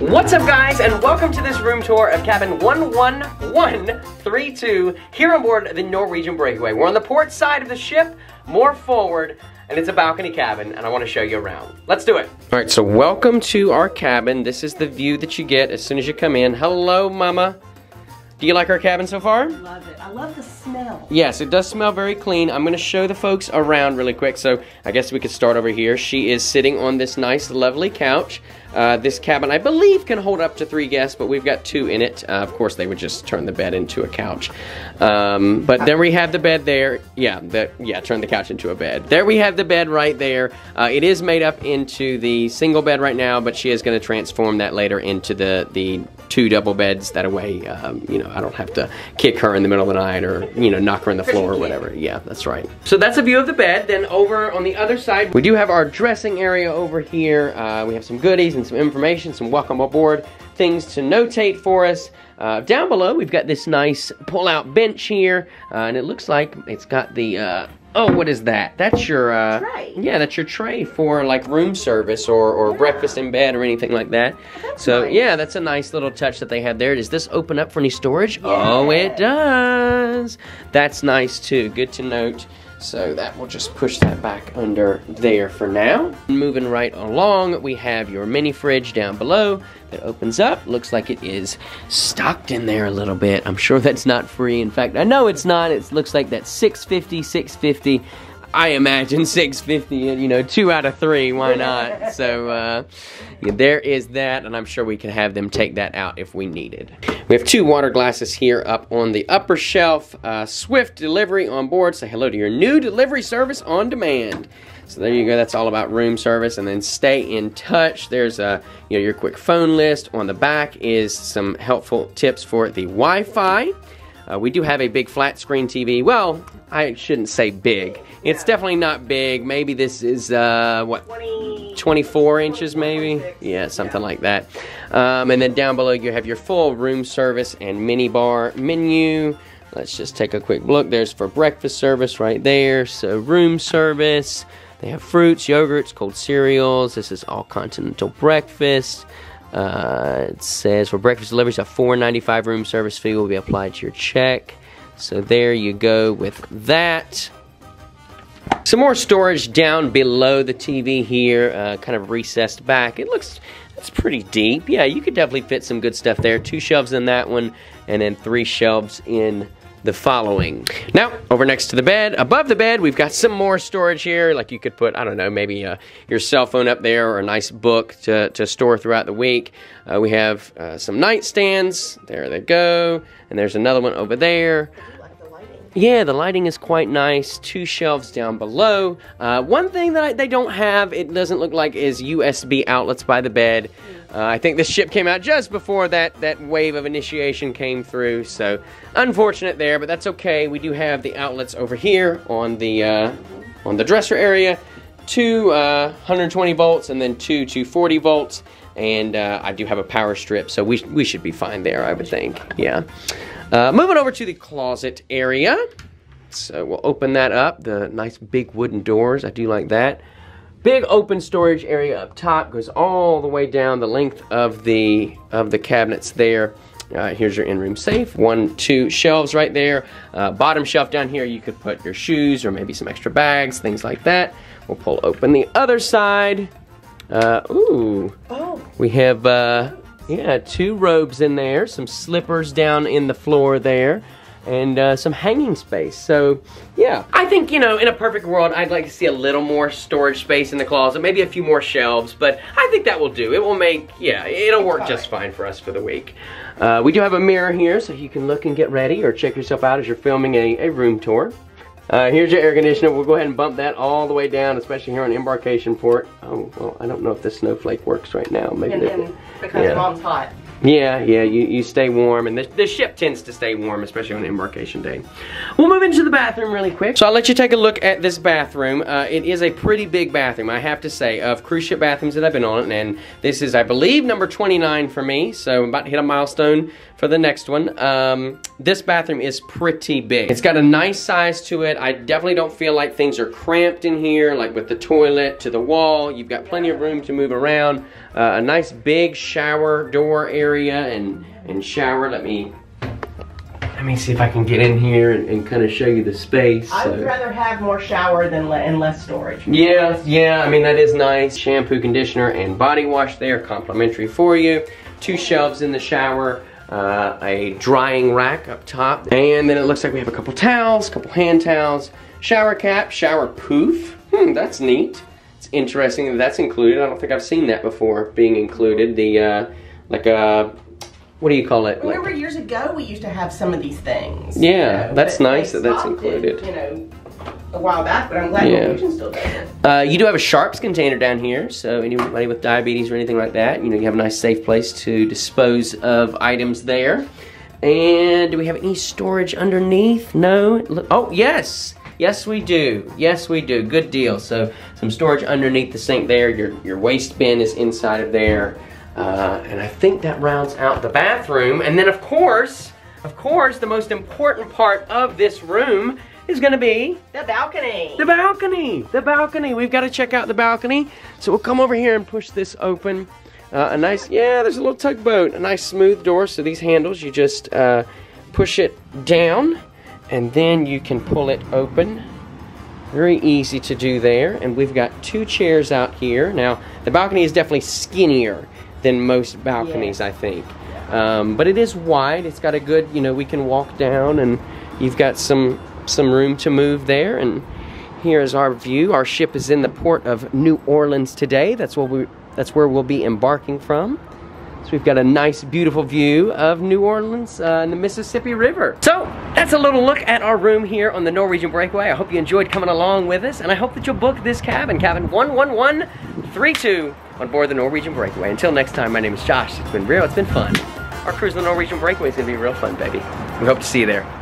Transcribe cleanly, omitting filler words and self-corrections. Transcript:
What's up, guys, and welcome to this room tour of cabin 11132 here on board the Norwegian Breakaway. We're on the port side of the ship, more forward, and it's a balcony cabin, and I want to show you around. Let's do it. All right, so welcome to our cabin. This is the view that you get as soon as you come in. Hello, Mama. Do you like our cabin so far? Love it. I love the smell. Yes, it does smell very clean. I'm going to show the folks around really quick, so I guess we could start over here. She is sitting on this nice, lovely couch. This cabin, I believe, can hold up to 3 guests, but we've got 2 in it. Of course, they would just turn the bed into a couch. But then we have the bed there. Yeah, turn the couch into a bed. There we have the bed right there. It is made up into the single bed right now, but she is going to transform that later into the 2 double beds. That way, you know, I don't have to kick her in the middle of the night or, you know, knock her on the floor or whatever. Yeah, that's right. So that's a view of the bed. Then over on the other side, we do have our dressing area over here. We have some goodies and some information, some welcome aboard things to notate for us. Down below, we've got this nice pull-out bench here, and it looks like it's got the, oh, what is that? That's your, tray. Yeah, that's your tray for, like, room service or breakfast in bed or anything like that. That's so, nice. Yeah, that's a nice little touch that they had there. Does this open up for any storage? Yes. Oh, it does. That's nice, too. Good to note. So that will just push that back under there for now. Moving right along, we have your mini fridge down below that opens up. Looks like it is stocked in there a little bit. I'm sure that's not free. In fact, I know it's not. It looks like that's $6.50. I imagine $6.50, you know, 2 out of 3, why not? So yeah, there is that, and I'm sure we can have them take that out if we needed. We have 2 water glasses here up on the upper shelf. Swift delivery on board. Say hello to your new delivery service on demand. So there you go, that's all about room service. And then stay in touch. There's you know, your quick phone list. On the back is some helpful tips for the Wi-Fi. We do have a big flat screen TV. Well, I shouldn't say big. It's definitely not big. Maybe this is, what, 24 inches maybe? 26. Yeah, something like that. And then down below you have your full room service and mini bar menu. Let's just take a quick look. There's for breakfast service right there. So room service. They have fruits, yogurts, cold cereals. This is all continental breakfast. It says for breakfast deliveries, a $4.95 room service fee will be applied to your check. So there you go with that. Some more storage down below the TV here, kind of recessed back. It looks, it's pretty deep. Yeah, you could definitely fit some good stuff there. 2 shelves in that one, and then 3 shelves in the following. Now, over next to the bed, above the bed, we've got some more storage here. Like you could put, I don't know, maybe your cell phone up there or a nice book to store throughout the week. We have some nightstands. There they go. And there's another one over there. Yeah, the lighting is quite nice. 2 shelves down below. One thing that they don't have, it doesn't look like, is USB outlets by the bed. I think this ship came out just before that wave of initiation came through, so unfortunate there, but that's okay. We do have the outlets over here on the dresser area. 2 120 volts and then 2 240 volts, and I do have a power strip, so we should be fine there, I would think. Yeah. Moving over to the closet area. So we'll open that up. The nice big wooden doors, I do like that. Big open storage area up top, goes all the way down the length of the cabinets there. Here's your in-room safe. 2 shelves right there. Bottom shelf down here, you could put your shoes or maybe some extra bags, things like that. We'll pull open the other side. Ooh, oh. We have, yeah, 2 robes in there, some slippers down in the floor there, and some hanging space. So, yeah. I think, you know, in a perfect world, I'd like to see a little more storage space in the closet, maybe a few more shelves, but I think that will do. It will make, yeah, it'll work just fine for us for the week. We do have a mirror here, so you can look and get ready or check yourself out as you're filming a room tour. Here's your air conditioner. We'll go ahead and bump that all the way down, especially here on embarkation port. Oh, well, I don't know if this snowflake works right now. Maybe and because yeah. Mom's hot. Yeah, yeah, you stay warm, and the ship tends to stay warm, especially on embarkation day. We'll move into the bathroom really quick. So I'll let you take a look at this bathroom. It is a pretty big bathroom, I have to say, of cruise ship bathrooms that I've been on, and this is, I believe, number 29 for me, so I'm about to hit a milestone for the next one. This bathroom is pretty big. It's got a nice size to it. I definitely don't feel like things are cramped in here, like with the toilet to the wall. You've got plenty of room to move around. a nice big shower door area and shower. Let me see if I can get in here and kind of show you the space. I would rather have more shower than less storage. Yeah, I mean, that is nice. Shampoo, conditioner, and body wash there, complimentary for you. Two shelves in the shower, a drying rack up top, and then it looks like we have a couple towels, couple hand towels, shower cap, shower poof. That's neat. It's interesting that that's included. I don't think I've seen that before being included. The, like a... What do you call it? Remember years ago we used to have some of these things. Yeah, you know, that's nice that that's included. You know, a while back, but I'm glad Norwegian still does it. You do have a Sharps container down here, so anybody with diabetes or anything like that, you know, you have a nice safe place to dispose of items there. And do we have any storage underneath? No. Oh, yes. Yes, we do. Yes, we do. Good deal. So some storage underneath the sink there. Your waste bin is inside of there. And I think that rounds out the bathroom. And then of course, the most important part of this room is gonna be the balcony. The balcony. We've got to check out the balcony. So we'll come over here and push this open. A nice, yeah, there's a little tugboat, a nice smooth door. So these handles, you just push it down and then you can pull it open. Very easy to do there. And we've got two chairs out here. Now, the balcony is definitely skinnier than most balconies, I think. But it is wide. It's got a good, you know, we can walk down and you've got some room to move there. And here is our view. Our ship is in the port of New Orleans today. That's where we'll be embarking from. So we've got a nice, beautiful view of New Orleans and the Mississippi River. So that's a little look at our room here on the Norwegian Breakaway. I hope you enjoyed coming along with us, and I hope that you'll book this cabin, cabin 11132, on board the Norwegian Breakaway. Until next time, my name is Josh. It's been real, it's been fun. Our cruise on the Norwegian Breakaway is gonna be real fun, baby. We hope to see you there.